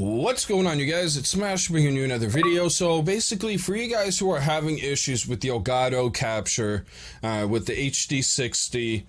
What's going on, you guys? It's Smash bringing you another video. So basically, for you guys who are having issues with the Elgato capture, with the HD60,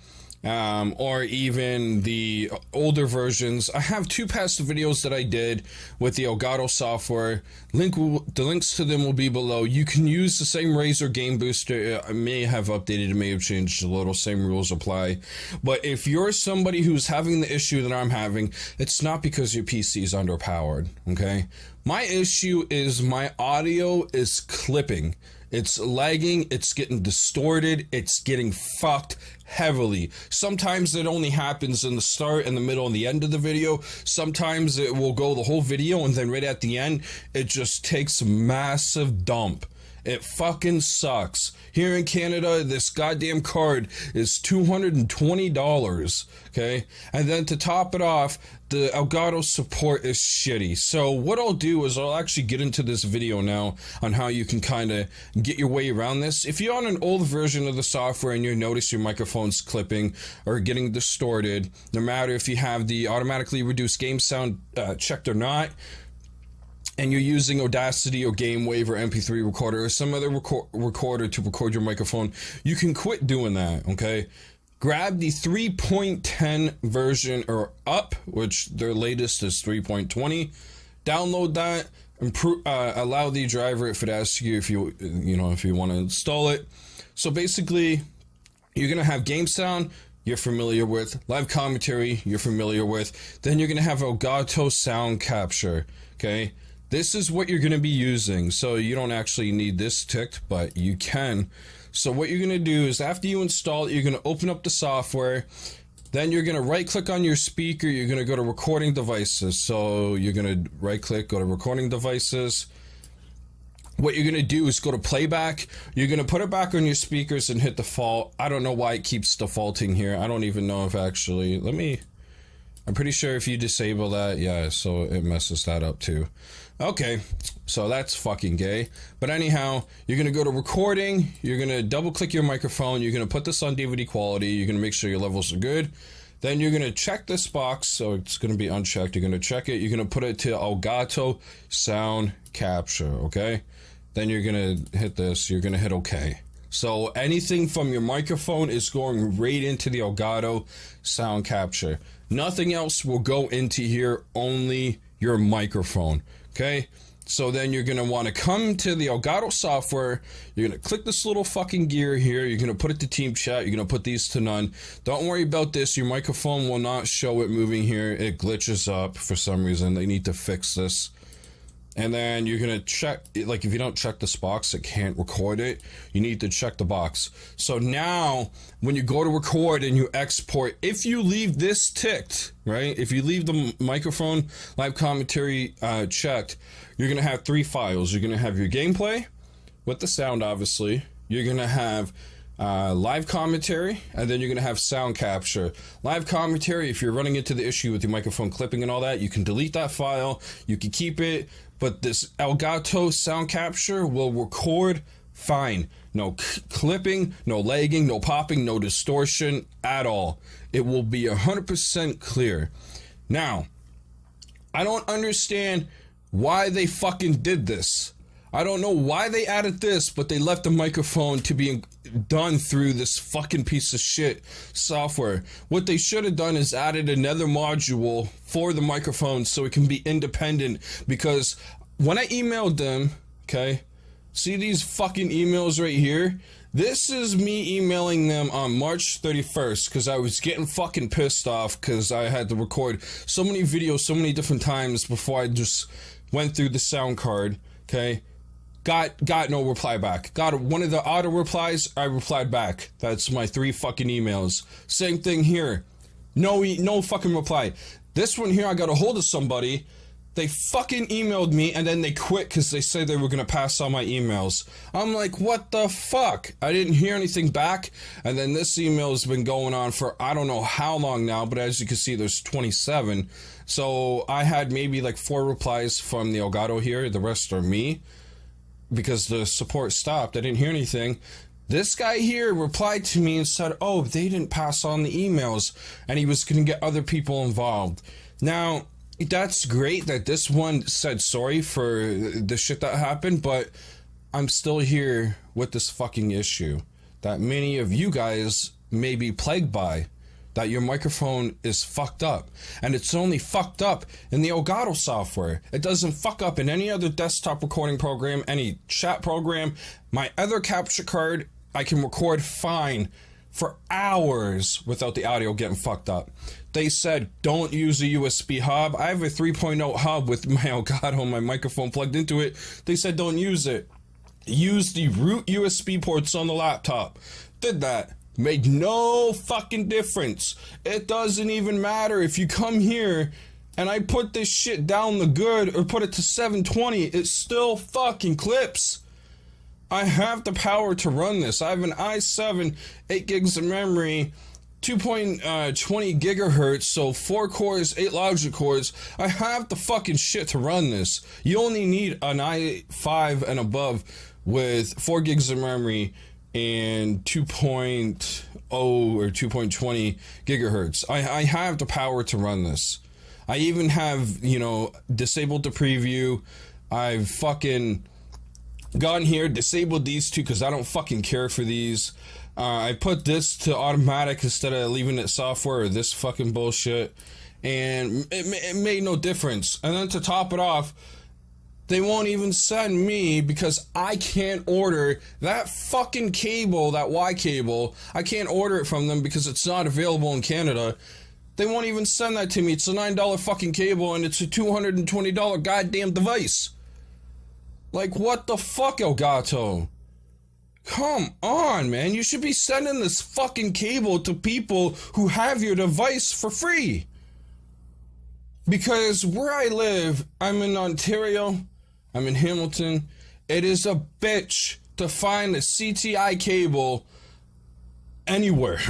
or even the older versions, I have two past videos that I did with the Elgato software. The links to them will be below. You can use the same Razer Game Booster. I may have updated, it may have changed a little, same rules apply. But if you're somebody who's having the issue that I'm having, it's not because your PC is underpowered, okay? My issue is my audio is clipping. It's lagging, it's getting distorted, it's getting fucked heavily. Sometimes it only happens in the start, in the middle, and the end of the video. Sometimes it will go the whole video, and then right at the end, it just takes a massive dump. It fucking sucks. Here in Canada, this goddamn card is $220, okay? And then to top it off, the Elgato support is shitty. So what I'll do is I'll actually get into this video now on how you can kind of get your way around this. If you're on an old version of the software and you notice your microphone's clipping or getting distorted, no matter if you have the automatically reduced game sound checked or not, and you're using Audacity or Game Wave or MP3 Recorder or some other recorder to record your microphone, you can quit doing that, okay? Grab the 3.10 version or up, which their latest is 3.20. Download that, allow the driver if it asks you if you want to install it. So basically, you're gonna have game sound you're familiar with, live commentary you're familiar with, then you're gonna have Elgato Sound Capture, okay? This is what you're going to be using, so you don't actually need this ticked, but you can. So what you're going to do is after you install it, you're going to open up the software, then you're going to right-click on your speaker, you're going to go to recording devices. So you're going to right-click, go to recording devices. What you're going to do is go to playback. You're going to put it back on your speakers and hit default. I don't know why it keeps defaulting here. I don't even know if actually, I'm pretty sure if you disable that, yeah, so it messes that up too. Okay, so that's fucking gay. But anyhow, you're gonna go to recording, you're gonna double click your microphone, you're gonna put this on DVD quality, you're gonna make sure your levels are good. Then you're gonna check this box, so it's gonna be unchecked, you're gonna check it, you're gonna put it to Elgato Sound Capture, okay? Then you're gonna hit this, you're gonna hit okay. So anything from your microphone is going right into the Elgato Sound Capture. Nothing else will go into here, only your microphone, okay? So then you're gonna wanna come to the Elgato software, you're gonna click this little fucking gear here, you're gonna put it to team chat, you're gonna put these to none. Don't worry about this, your microphone will not show it moving here, it glitches up for some reason, they need to fix this. And then you're gonna check, like if you don't check this box, it can't record it. You need to check the box. So now, when you go to record and you export, if you leave this ticked, right? If you leave the microphone live commentary checked, you're gonna have three files. You're gonna have your gameplay, with the sound obviously. You're gonna have live commentary, and then you're gonna have sound capture. Live commentary, if you're running into the issue with your microphone clipping and all that, you can delete that file, you can keep it, but this Elgato Sound Capture will record fine. No clipping, no lagging, no popping, no distortion at all. It will be 100% clear. Now, I don't understand why they fucking did this. I don't know why they added this, but they left the microphone to be done through this fucking piece of shit software. What they should have done is added another module for the microphone so it can be independent, because when I emailed them, okay, see these fucking emails right here? This is me emailing them on March 31st because I was getting fucking pissed off because I had to record so many videos so many different times before I just went through the sound card, okay? Got no reply back. Got one of the auto replies, I replied back. That's my three fucking emails. Same thing here. No fucking reply. This one here, I got a hold of somebody. They fucking emailed me and then they quit because they said they were going to pass on my emails. I'm like, what the fuck? I didn't hear anything back. And then this email has been going on for I don't know how long now, but as you can see, there's 27. So I had maybe like 4 replies from the Elgato here. The rest are me, because the support stopped. I didn't hear anything. This guy here replied to me and said, oh, they didn't pass on the emails, and he was going to get other people involved. Now, That's great that this one said sorry for the shit that happened, but I'm still here with this fucking issue that many of you guys may be plagued by, that your microphone is fucked up. And it's only fucked up in the Elgato software. It doesn't fuck up in any other desktop recording program, any chat program. My other capture card, I can record fine for hours without the audio getting fucked up. They said, don't use a USB hub. I have a 3.0 hub with my Elgato, my microphone plugged into it. They said, don't use it. Use the root USB ports on the laptop. Did that. Made no fucking difference. It doesn't even matter if you come here and I put this shit down the good or put it to 720. It still fucking clips. I have the power to run this. I have an i7, 8 gigs of memory, 2.20 gigahertz, so 4 cores, 8 logic cores. I have the fucking shit to run this. You only need an i5 and above with 4 gigs of memory and 2.0 or 2.20 gigahertz. I have the power to run this. I even have, you know, disabled the preview. I've fucking gone here, disabled these two because I don't fucking care for these. I put this to automatic instead of leaving it software or this fucking bullshit, and it made no difference. And then to top it off, they won't even send me because I can't order that fucking cable, that Y cable. I can't order it from them because it's not available in Canada. They won't even send that to me. It's a $9 fucking cable and it's a $220 goddamn device. Like, what the fuck, Elgato? Come on, man. You should be sending this fucking cable to people who have your device for free. Because where I live, I'm in Ontario. I'm in Hamilton. It is a bitch to find a CTI cable anywhere.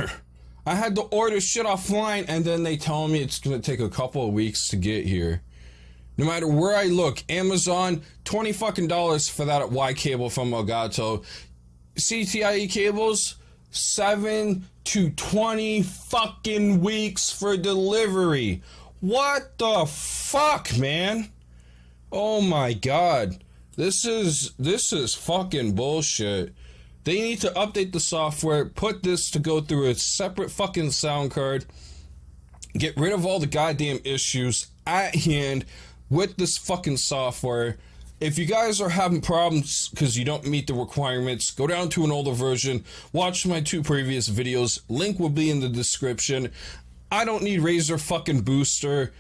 I had to order shit offline and then they tell me it's gonna take a couple of weeks to get here. No matter where I look, Amazon, $20 for that Y cable from Elgato. CTIE cables, 7 to 20 fucking weeks for delivery. What the fuck, man? Oh my god. This is fucking bullshit. They need to update the software, put this to go through a separate fucking sound card, get rid of all the goddamn issues at hand with this fucking software. If you guys are having problems because you don't meet the requirements, go down to an older version, watch my 2 previous videos, link will be in the description. I don't need Razer fucking booster.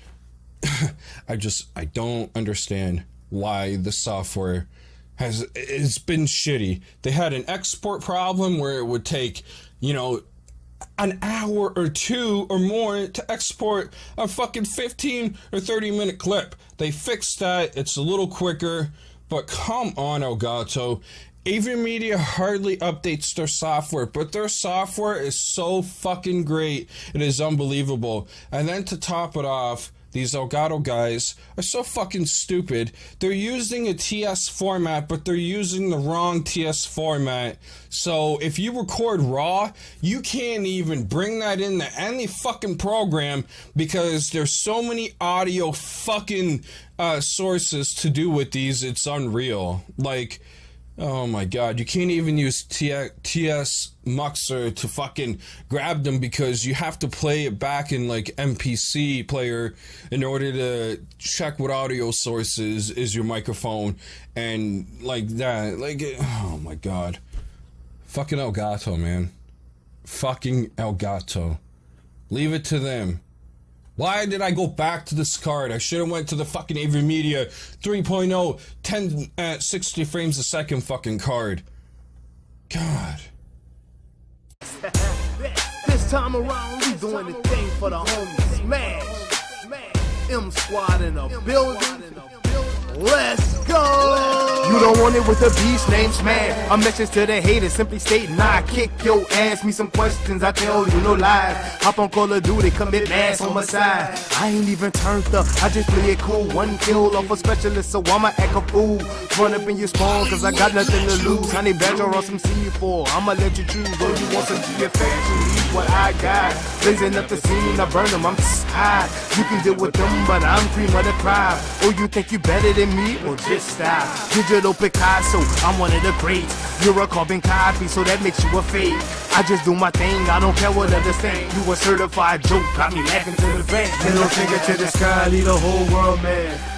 I don't understand why the software it's been shitty. They had an export problem where it would take, you know, an hour or 2 or more to export a fucking 15 or 30-minute clip. They fixed that. It's a little quicker, but come on, Elgato. AVerMedia hardly updates their software, but their software is so fucking great. It is unbelievable. And then to top it off, these Elgato guys are so fucking stupid. They're using a TS format, but they're using the wrong TS format. So if you record raw, you can't even bring that into any fucking program because there's so many audio fucking sources to do with these. It's unreal. Like, oh my god, you can't even use TS Muxer to fucking grab them because you have to play it back in like MPC player in order to check what audio sources is your microphone and like that. Like, oh my god. Fucking Elgato, man. Fucking Elgato. Leave it to them. Why did I go back to this card? I should have went to the fucking AVerMedia 3.0, 60 frames a second fucking card. God. This time around, we doing the thing for the homies. Smash. M Squad in a building. Let's You don't want it with a beast named Smash. A message to the haters simply stating I kick your ass. Me some questions, I tell you no lies. Hop on Call of Duty, commit mass homicide. I ain't even turned up, I just play it cool. One kill off a specialist, so I'ma act a fool. Run up in your spawn, cause I got nothing to lose. Honey badger or some C4, I'ma let you choose. Though you want some GFX, you need what I got. Blazing up the scene, I burn them, I'm high. You can deal with them, but I'm cream of the crop. Oh, you think you better than me? Well, just stop. Digital Picasso, I'm one of the greats. You're a carbon copy, so that makes you a fake. I just do my thing, I don't care what others think. You a certified joke, got me laughing to the bank. Little finger to the sky, leave the whole world mad.